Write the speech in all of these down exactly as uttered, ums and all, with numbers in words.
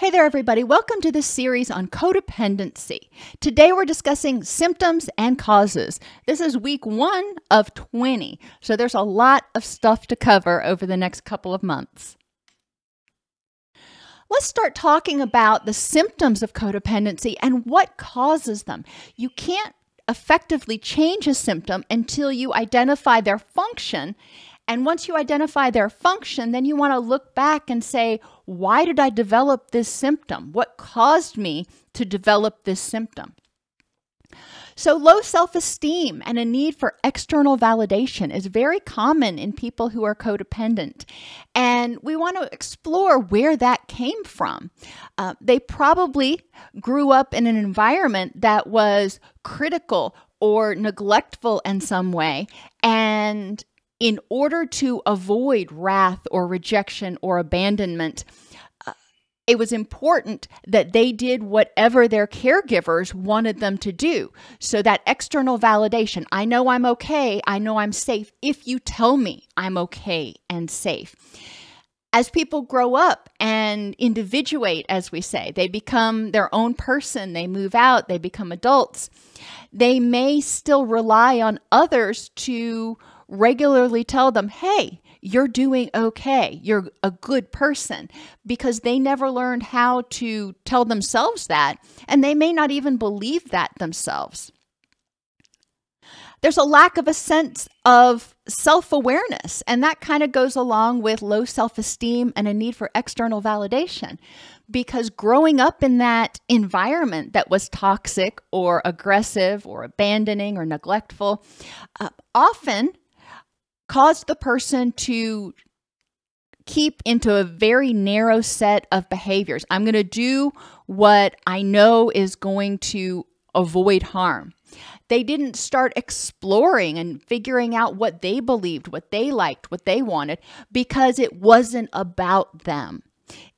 Hey there, everybody. Welcome to this series on codependency. Today we're discussing symptoms and causes. This is week one of twenty, so there's a lot of stuff to cover over the next couple of months. Let's start talking about the symptoms of codependency and what causes them. You can't effectively change a symptom until you identify their function. And once you identify their function, then you want to look back and say, why did I develop this symptom? What caused me to develop this symptom? So low self-esteem and a need for external validation is very common in people who are codependent. And we want to explore where that came from. Uh, they probably grew up in an environment that was critical or neglectful in some way. And in order to avoid wrath or rejection or abandonment, uh, it was important that they did whatever their caregivers wanted them to do. So that external validation, I know I'm okay, I know I'm safe, if you tell me I'm okay and safe. As people grow up and individuate, as we say, they become their own person, they move out, they become adults, they may still rely on others to regularly tell them, hey, you're doing okay, you're a good person, because they never learned how to tell themselves that, and they may not even believe that themselves. There's a lack of a sense of self-awareness, and that kind of goes along with low self-esteem and a need for external validation, because growing up in that environment that was toxic or aggressive or abandoning or neglectful uh, often caused the person to keep into a very narrow set of behaviors. I'm going to do what I know is going to avoid harm. They didn't start exploring and figuring out what they believed, what they liked, what they wanted, because it wasn't about them.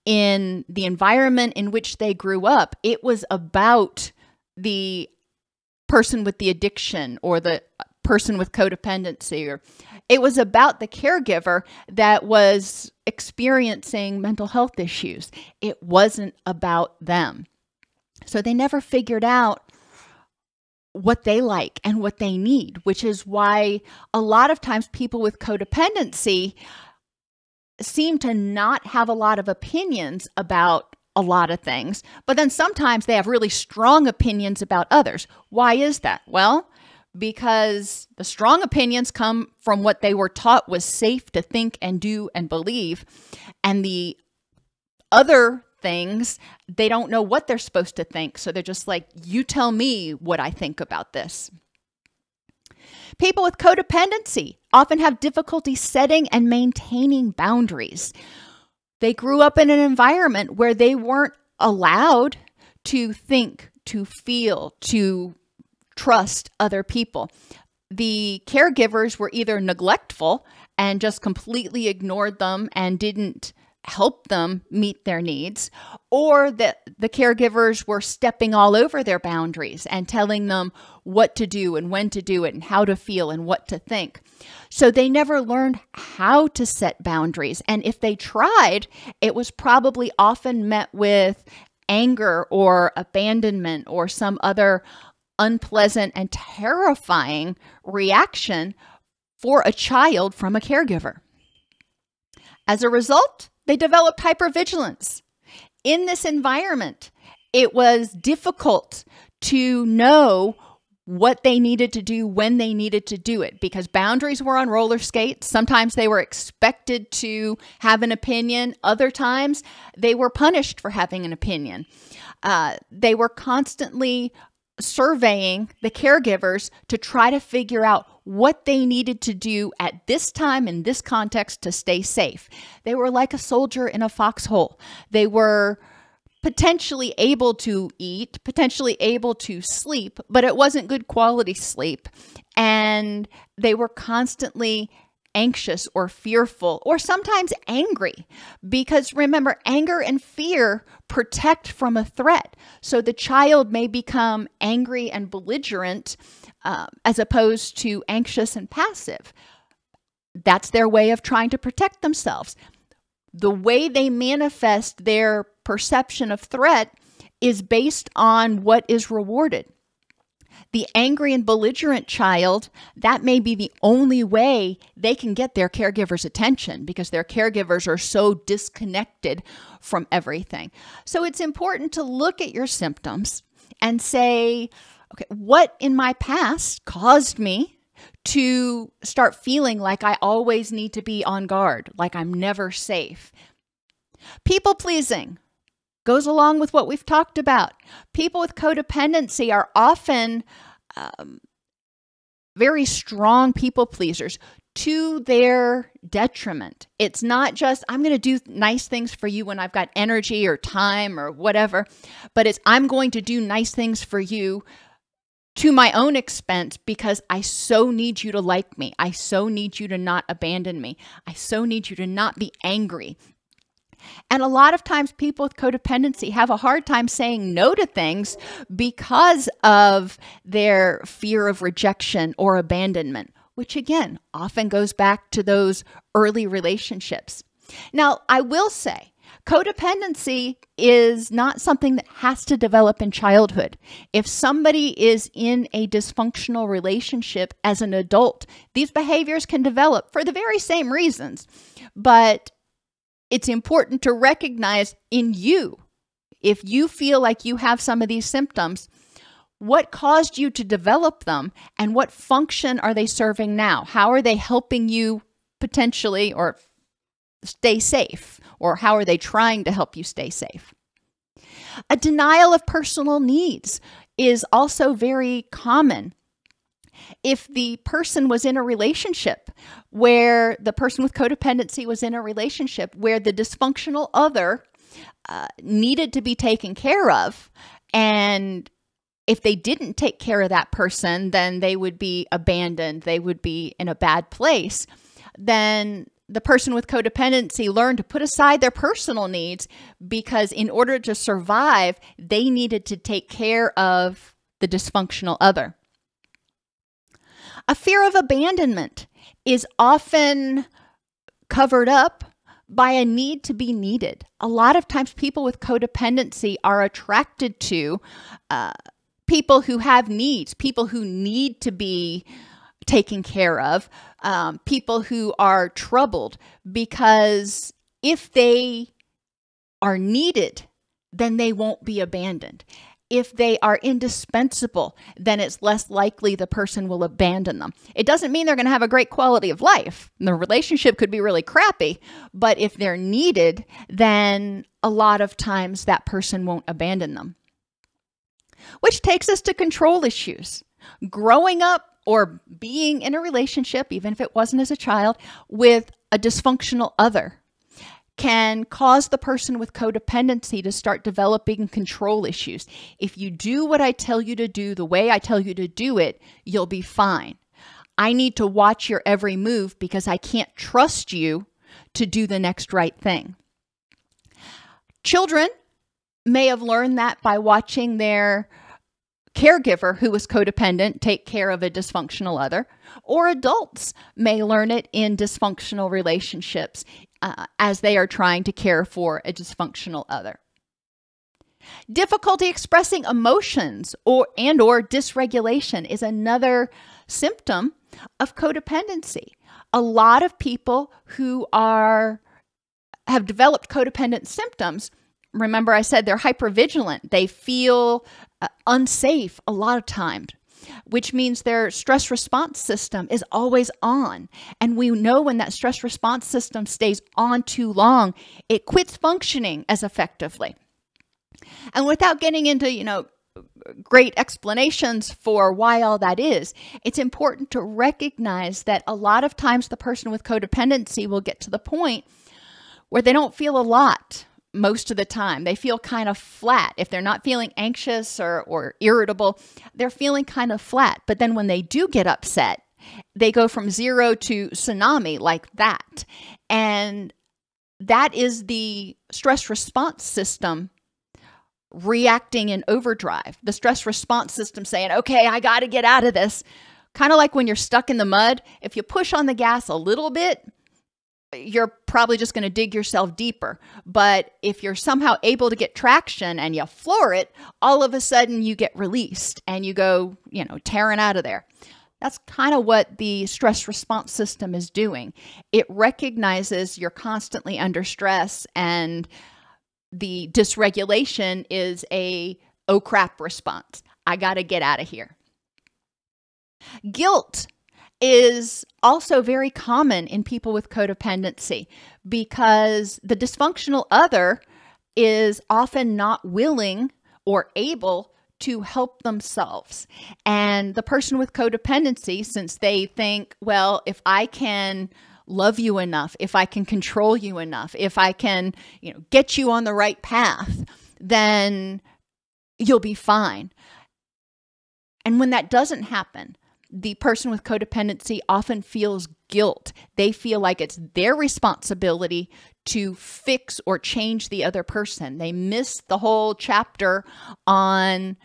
In the environment in which they grew up, it was about the person with the addiction or the person with codependency, or it was about the caregiver that was experiencing mental health issues. It wasn't about them. So they never figured out what they like and what they need, which is why a lot of times people with codependency seem to not have a lot of opinions about a lot of things, but then sometimes they have really strong opinions about others. Why is that? Well, because the strong opinions come from what they were taught was safe to think and do and believe, and the other things, they don't know what they're supposed to think. So they're just like, you tell me what I think about this. People with codependency often have difficulty setting and maintaining boundaries. They grew up in an environment where they weren't allowed to think, to feel, to trust other people. The caregivers were either neglectful and just completely ignored them and didn't help them meet their needs, or that the caregivers were stepping all over their boundaries and telling them what to do and when to do it and how to feel and what to think. So they never learned how to set boundaries. And if they tried, it was probably often met with anger or abandonment or some other unpleasant and terrifying reaction for a child from a caregiver. As a result, they developed hypervigilance. In this environment, it was difficult to know what they needed to do when they needed to do it, because boundaries were on roller skates. Sometimes they were expected to have an opinion. Other times, they were punished for having an opinion. Uh, they were constantly surveying the caregivers to try to figure out what they needed to do at this time in this context to stay safe. They were like a soldier in a foxhole. They were potentially able to eat, potentially able to sleep, but it wasn't good quality sleep. And they were constantly anxious or fearful or sometimes angry, because remember, anger and fear protect from a threat. So the child may become angry and belligerent uh, as opposed to anxious and passive. That's their way of trying to protect themselves. the way they manifest their perception of threat is based on what is rewarded. The angry and belligerent child, that may be the only way they can get their caregiver's attention because their caregivers are so disconnected from everything. So it's important to look at your symptoms and say, okay, what in my past caused me to start feeling like I always need to be on guard, like I'm never safe? People pleasing goes along with what we've talked about. People with codependency are often um, very strong people pleasers to their detriment. It's not just, I'm going to do nice things for you when I've got energy or time or whatever, but it's, I'm going to do nice things for you to my own expense because I so need you to like me. I so need you to not abandon me. I so need you to not be angry. And a lot of times people with codependency have a hard time saying no to things because of their fear of rejection or abandonment, which again, often goes back to those early relationships. Now, I will say codependency is not something that has to develop in childhood. If somebody is in a dysfunctional relationship as an adult, these behaviors can develop for the very same reasons, but it's important to recognize in you, if you feel like you have some of these symptoms, what caused you to develop them and what function are they serving now? How are they helping you potentially or stay safe? Or how are they trying to help you stay safe? A denial of personal needs is also very common. If the person was in a relationship where the person with codependency was in a relationship where the dysfunctional other uh, needed to be taken care of, and if they didn't take care of that person, then they would be abandoned, they would be in a bad place, then the person with codependency learned to put aside their personal needs because in order to survive, they needed to take care of the dysfunctional other. A fear of abandonment is often covered up by a need to be needed. A lot of times people with codependency are attracted to uh, people who have needs, people who need to be taken care of, um, people who are troubled, because if they are needed, then they won't be abandoned. If they are indispensable, then it's less likely the person will abandon them. It doesn't mean they're going to have a great quality of life. The relationship could be really crappy, but if they're needed, then a lot of times that person won't abandon them. Which takes us to control issues. Growing up or being in a relationship, even if it wasn't as a child, with a dysfunctional other can cause the person with codependency to start developing control issues. If you do what I tell you to do, the way I tell you to do it, you'll be fine. I need to watch your every move because I can't trust you to do the next right thing. Children may have learned that by watching their caregiver who was codependent take care of a dysfunctional other, or adults may learn it in dysfunctional relationships uh, as they are trying to care for a dysfunctional other. Difficulty expressing emotions or and or dysregulation is another symptom of codependency. A lot of people who are have developed codependent symptoms, remember I said they're hypervigilant. They feel Uh, unsafe a lot of times, which means their stress response system is always on. And we know when that stress response system stays on too long, it quits functioning as effectively. And without getting into, you know, great explanations for why all that is, it's important to recognize that a lot of times the person with codependency will get to the point where they don't feel a lot. Most of the time, they feel kind of flat. If they're not feeling anxious or, or irritable, they're feeling kind of flat. But then when they do get upset, they go from zero to tsunami like that. And that is the stress response system reacting in overdrive. The stress response system saying, okay, I got to get out of this. Kind of like when you're stuck in the mud. If you push on the gas a little bit, you're probably just going to dig yourself deeper. But if you're somehow able to get traction and you floor it, all of a sudden you get released and you go, you know, tearing out of there. That's kind of what the stress response system is doing. It recognizes you're constantly under stress, and the dysregulation is a, oh crap response. I got to get out of here. Guilt is also very common in people with codependency because the dysfunctional other is often not willing or able to help themselves. And the person with codependency, since they think, well, if I can love you enough, if I can control you enough, if I can, you know, get you on the right path, then you'll be fine. And when that doesn't happen, the person with codependency often feels guilt. They feel like it's their responsibility to fix or change the other person. They miss the whole chapter on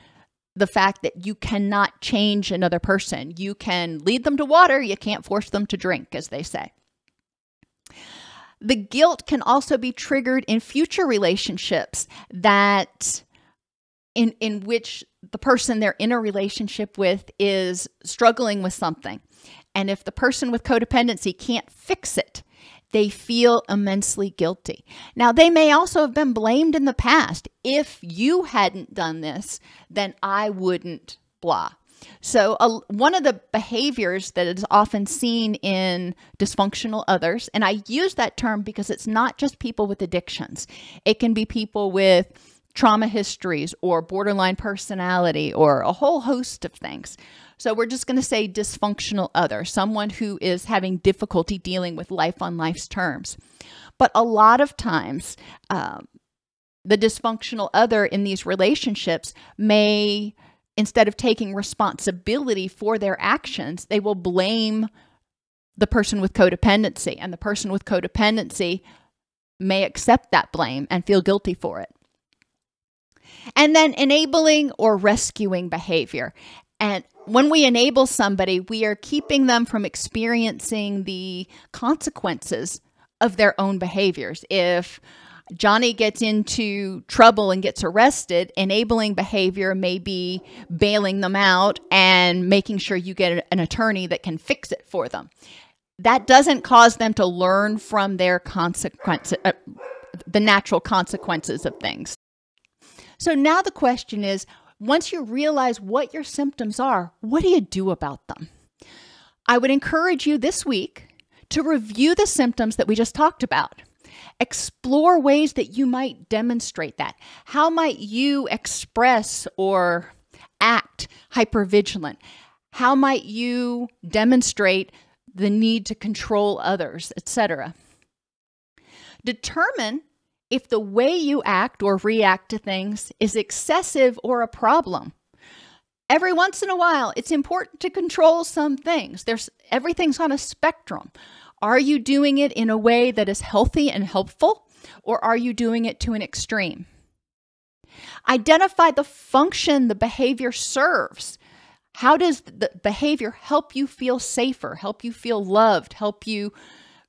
the fact that you cannot change another person. You can lead them to water, you can't force them to drink, as they say. The guilt can also be triggered in future relationships that in, in which the person they're in a relationship with is struggling with something. And if the person with codependency can't fix it, they feel immensely guilty. Now, they may also have been blamed in the past. If you hadn't done this, then I wouldn't blah. So uh, one of the behaviors that is often seen in dysfunctional others, and I use that term because it's not just people with addictions. It can be people with trauma histories or borderline personality or a whole host of things. So we're just going to say dysfunctional other, someone who is having difficulty dealing with life on life's terms. But a lot of times, um, the dysfunctional other in these relationships may, instead of taking responsibility for their actions, they will blame the person with codependency, and the person with codependency may accept that blame and feel guilty for it. And then enabling or rescuing behavior. And when we enable somebody, we are keeping them from experiencing the consequences of their own behaviors. If Johnny gets into trouble and gets arrested, enabling behavior may be bailing them out and making sure you get an attorney that can fix it for them. That doesn't cause them to learn from their consequences, uh, the natural consequences of things. So now the question is, once you realize what your symptoms are, what do you do about them? I would encourage you this week to review the symptoms that we just talked about. Explore ways that you might demonstrate that. How might you express or act hypervigilant? How might you demonstrate the need to control others, et cetera? Determine if the way you act or react to things is excessive or a problem. Every once in a while, it's important to control some things. There's, everything's on a spectrum. Are you doing it in a way that is healthy and helpful, or are you doing it to an extreme? Identify the function the behavior serves. How does the behavior help you feel safer, help you feel loved, help you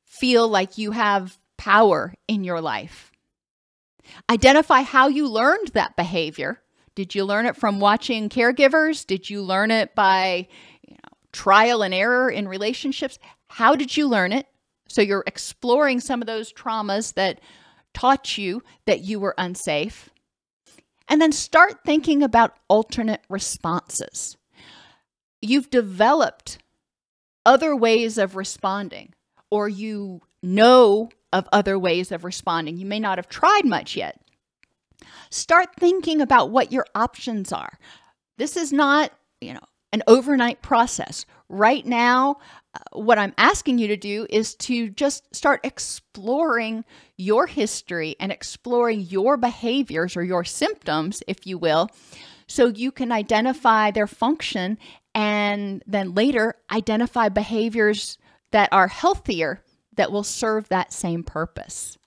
feel like you have power in your life? Identify how you learned that behavior. Did you learn it from watching caregivers? Did you learn it by, you know, trial and error in relationships? How did you learn it? So you're exploring some of those traumas that taught you that you were unsafe. And then start thinking about alternate responses. You've developed other ways of responding, or you know of other ways of responding. You may not have tried much yet. Start thinking about what your options are. This is not, you know, an overnight process. Right now, uh, what I'm asking you to do is to just start exploring your history and exploring your behaviors or your symptoms, if you will, so you can identify their function and then later identify behaviors that are healthier that will serve that same purpose.